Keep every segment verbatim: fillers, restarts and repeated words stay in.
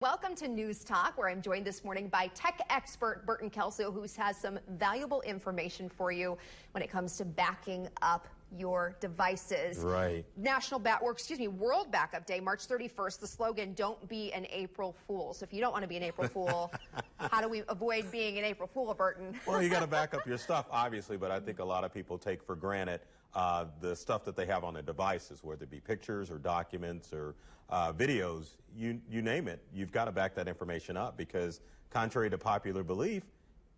Welcome to News Talk, where I'm joined this morning by tech expert Burton Kelso, who has some valuable information for you when it comes to backing up your devices. Right. National Bat, or excuse me, World Backup Day, March thirty-first. The slogan, "Don't be an April Fool." So if you don't want to be an April Fool, how do we avoid being an April Fool, Burton? Well, you got to back up your stuff, obviously, but I think a lot of people take for granted uh, the stuff that they have on their devices, whether it be pictures or documents or uh, videos. You you name it, you've got to back that information up, because contrary to popular belief,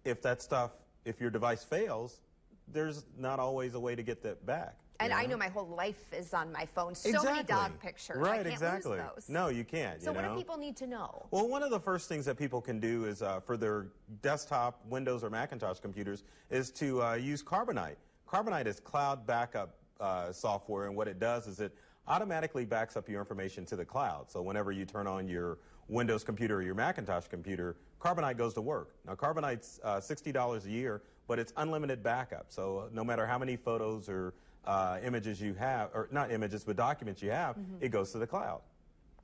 if that stuff, if your device fails, there's not always a way to get that back. And know? I know my whole life is on my phone. So exactly. many dog pictures. Right, I can't exactly. lose those. No, you can't. So you what know? do people need to know? Well, one of the first things that people can do is uh, for their desktop, Windows, or Macintosh computers is to uh, use Carbonite. Carbonite is cloud backup uh, software, and what it does is it automatically backs up your information to the cloud. So whenever you turn on your Windows computer or your Macintosh computer, Carbonite goes to work. Now, Carbonite's uh, sixty dollars a year, but it's unlimited backup. So no matter how many photos or uh, images you have, or not images, but documents you have, mm-hmm. it goes to the cloud.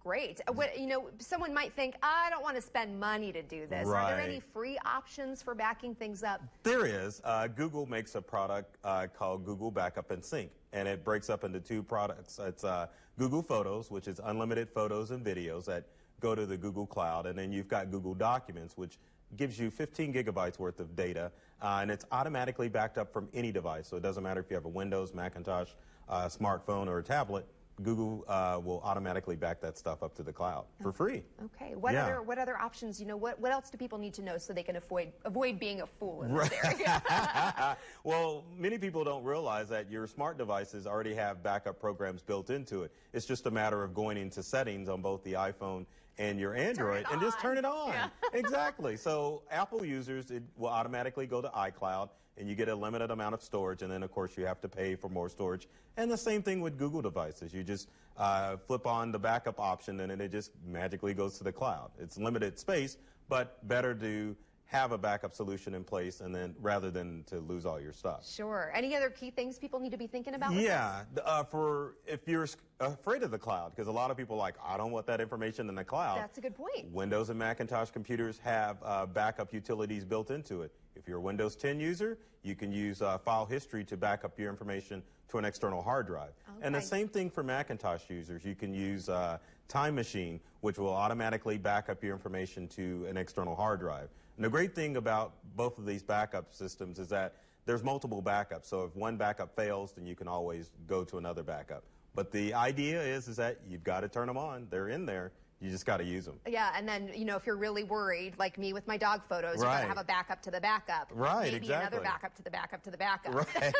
Great. What, you know, someone might think, I don't want to spend money to do this. Right. Are there any free options for backing things up? There is. Uh, Google makes a product uh, called Google Backup and Sync, and it breaks up into two products. It's uh, Google Photos, which is unlimited photos and videos that go to the Google Cloud, and then you've got Google Documents, which gives you fifteen gigabytes worth of data, uh, and it's automatically backed up from any device. So it doesn't matter if you have a Windows, Macintosh, uh, smartphone, or a tablet. Google uh, will automatically back that stuff up to the cloud for free. Okay. What yeah. other what other options? You know, what what else do people need to know so they can avoid avoid being a fool in this area? Well, many people don't realize that your smart devices already have backup programs built into it. It's just a matter of going into settings on both the iPhone and your Android and just turn it on. Yeah. Exactly. So Apple users, it will automatically go to iCloud, and you get a limited amount of storage, and then of course you have to pay for more storage. And the same thing with Google devices. You just uh, flip on the backup option, and then it just magically goes to the cloud. It's limited space, but better to have a backup solution in place, and then rather than to lose all your stuff. Sure. Any other key things people need to be thinking about? Yeah, with this? Uh, for if you're afraid of the cloud, because a lot of people are like, I don't want that information in the cloud. That's a good point. Windows and Macintosh computers have uh, backup utilities built into it. If you're a Windows ten user, you can use uh, File History to back up your information to an external hard drive. Okay. And the same thing for Macintosh users. You can use uh, Time Machine, which will automatically back up your information to an external hard drive. And the great thing about both of these backup systems is that there's multiple backups. So if one backup fails, then you can always go to another backup. But the idea is, is that you've got to turn them on. They're in there. You just got to use them. Yeah, and then, you know, if you're really worried, like me with my dog photos, right. you're going to have a backup to the backup. Right, Maybe exactly. another backup to the backup to the backup. Right. That,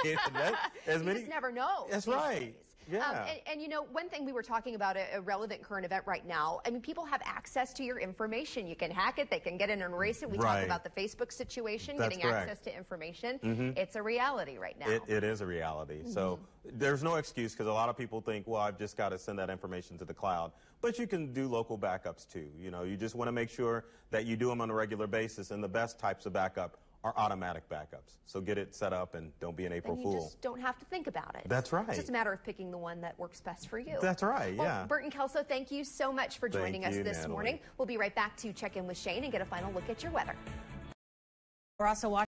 as you many, just never know. That's right. Days. Yeah. Um, and, and, you know, one thing we were talking about, a, a relevant current event right now, I mean, people have access to your information. You can hack it. They can get in and erase it. We right. talk about the Facebook situation, That's getting correct. access to information. Mm-hmm. It's a reality right now. It, it is a reality. Mm-hmm. So there's no excuse, because a lot of people think, well, I've just got to send that information to the cloud. But you can do local backups, too. You know, you just want to make sure that you do them on a regular basis, and the best types of backup are automatic backups. So get it set up and don't be an April Fool. You just don't have to think about it. That's right. It's just a matter of picking the one that works best for you. That's right, well, yeah. Burton Kelso, thank you so much for joining thank us you, this Natalie. morning. We'll be right back to check in with Shane and get a final look at your weather. We're also watching